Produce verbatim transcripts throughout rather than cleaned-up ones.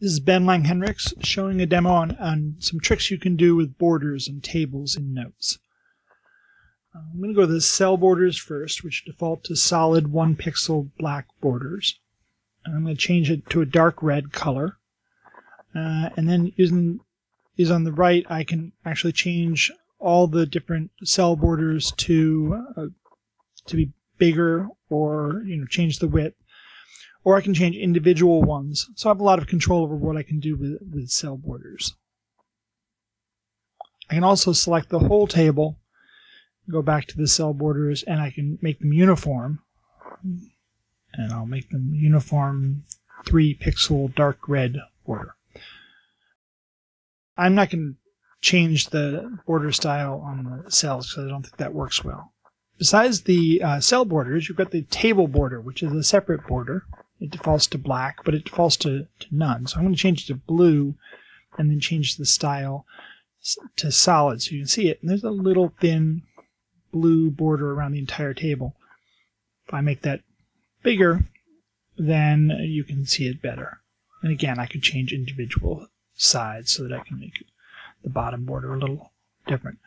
This is Ben Langhinrichs showing a demo on, on some tricks you can do with borders and tables in Notes. I'm going to go to the cell borders first, which default to solid one pixel black borders. And I'm going to change it to a dark red color. Uh, and then using is on the right, I can actually change all the different cell borders to uh, to be bigger, or you know, change the width, or I can change individual ones. So I have a lot of control over what I can do with, with cell borders. I can also select the whole table, go back to the cell borders, and I can make them uniform. And I'll make them uniform three pixel dark red border. I'm not going to change the border style on the cells because I don't think that works well. Besides the uh, cell borders, you've got the table border, which is a separate border. It defaults to black, but it defaults to, to none. So I'm going to change it to blue and then change the style to solid so you can see it. And there's a little thin blue border around the entire table. If I make that bigger, then you can see it better. And again, I could change individual sides so that I can make the bottom border a little different.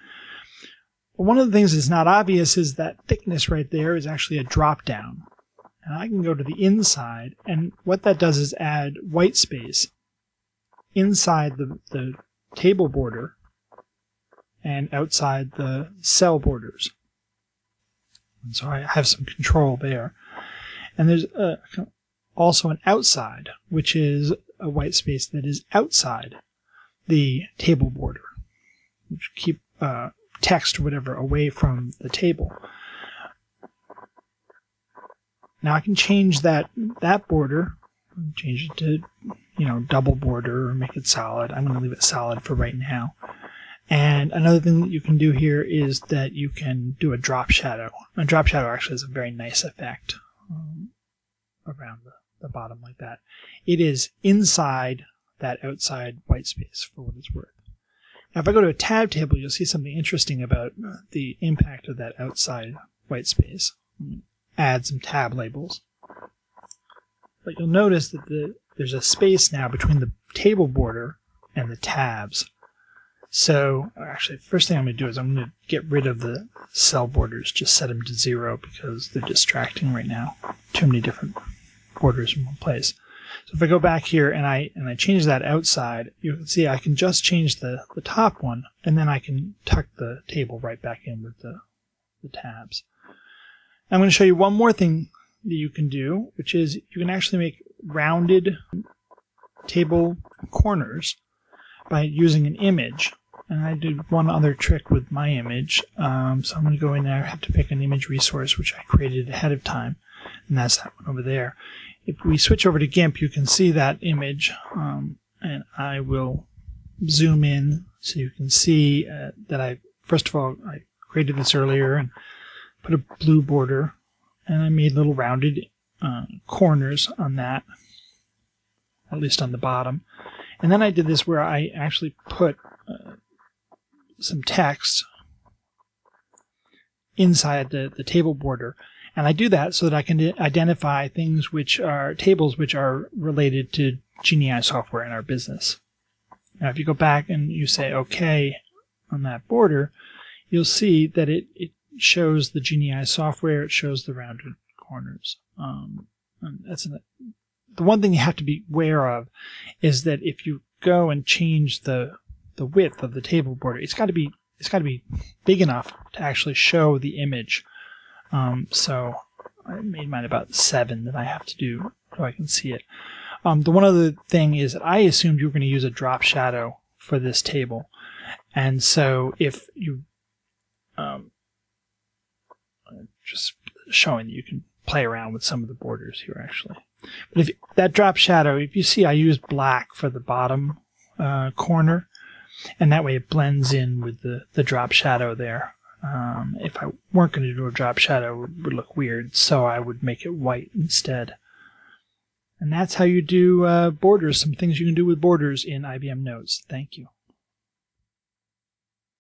But one of the things that's not obvious is that thickness right there is actually a drop down. And I can go to the inside, and what that does is add white space inside the, the table border and outside the cell borders. And so I have some control there. And there's a, also an outside, which is a white space that is outside the table border, which keep uh, text or whatever away from the table. Now I can change that that border, change it to you know double border or make it solid. I'm going to leave it solid for right now. And another thing that you can do here is that you can do a drop shadow. A drop shadow actually has a very nice effect um, around the the bottom like that. It is inside that outside white space for what it's worth. Now if I go to a tab table, you'll see something interesting about the impact of that outside white space. Add some tab labels. But you'll notice that the, there's a space now between the table border and the tabs. So actually the first thing I'm going to do is I'm going to get rid of the cell borders, just set them to zero because they're distracting right now. Too many different borders in one place. So if I go back here and I and I change that outside, you can see I can just change the, the top one, and then I can tuck the table right back in with the, the tabs. I'm going to show you one more thing that you can do, which is you can actually make rounded table corners by using an image. And I did one other trick with my image. Um, so I'm going to go in there. I have to pick an image resource, which I created ahead of time. And that's that one over there. If we switch over to GIMP, you can see that image, um, and I will zoom in so you can see uh, that I, first of all, I created this earlier and put a blue border, and I made little rounded uh, corners on that, at least on the bottom. And then I did this where I actually put uh, some text inside the, the table border. And I do that so that I can identify things which are tables which are related to Genii software in our business. Now, if you go back and you say OK on that border, you'll see that it, it shows the Genii software. It shows the rounded corners. Um, and that's an, the one thing you have to be aware of is that if you go and change the the width of the table border, it's got to be it's got to be big enough to actually show the image. Um, so I made mine about seven that I have to do so I can see it. Um, the one other thing is that I assumed you were going to use a drop shadow for this table. And so if you, um, just showing that you can play around with some of the borders here actually. But if that drop shadow, if you see I used black for the bottom uh, corner, and that way it blends in with the, the drop shadow there. Um, if I weren't going to do a drop shadow, it would look weird, so I would make it white instead. And that's how you do uh, borders, some things you can do with borders in I B M Notes. Thank you.